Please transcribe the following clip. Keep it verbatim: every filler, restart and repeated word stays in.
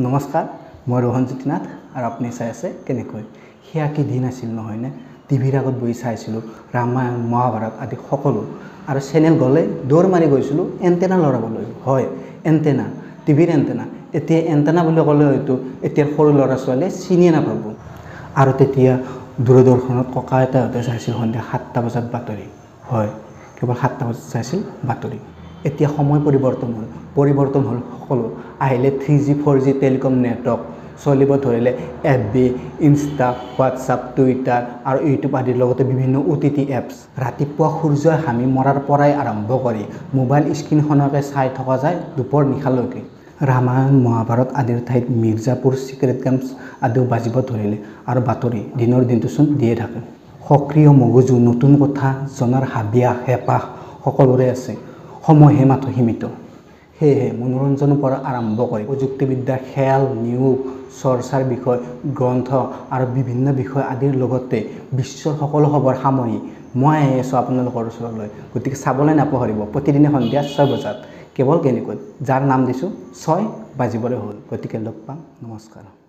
नमस्कार मैं रोहन ज्योति नाथ और अपनी चाय से केनेकय कि दिन आसिल नहयने टीभीर आगत बहि चाइछिलो रामायण महाभारत आदि सकलो और चेनेल गले दौड़ मारि गइछिलो एंटेना लड़ाबोलै हय एंटेना टीभीर एंटेना एते एंटेना बुलि कले हयतो एतेर सरू लड़ा छुवाले चिनिये नापाबो आरो तेतिया दूरदर्शनत कका एटाहते चाइछिल सन्ध्या सातटा बजात बातरि हय केवल सातटा बजात चाइछिल बातरि एतिया समय परिवर्तन हल परिवर्तन हल सकलो आहिले three G four G telecom network चलिब धरिले F B insta WhatsApp Twitter और यूट्यूब आदिर लगते विभिन्न ओ टी टी एप्स रातिपुवा सूर्य हामी मरार पराय आरम्भ करी मोबाइल स्क्रीनखनके चाइ थका जाय दुपर निशालयके रामायण महाभारत आदिर ठाईत मिर्जापुर सिक्रेट गेम्स आदिओ बाजिब धरिले और बातरि दिनर दिनटुसुन दिए थाके सक्रिय मगजु नतुन कथा जनार हाबिया हेपाह सकलोरे आछे समये मात्र सीमित सेयहे मनोरंजन पर आरम्भ कर प्रजुक्तिविद्या खेल नियोग चर्चार विषय ग्रंथ और विभिन्न विषय आदिर लगते विश्वर सकलो खबर सामरि मैं आइ आसो आपनालोकर ओसरलै गतिके चाबले नापाहरिब प्रतिदिने सन्ध्या छय बजात केवल केनेकय जार नाम दिसो छय बाजिबरे हल गतिके लग पाम। नमस्कार।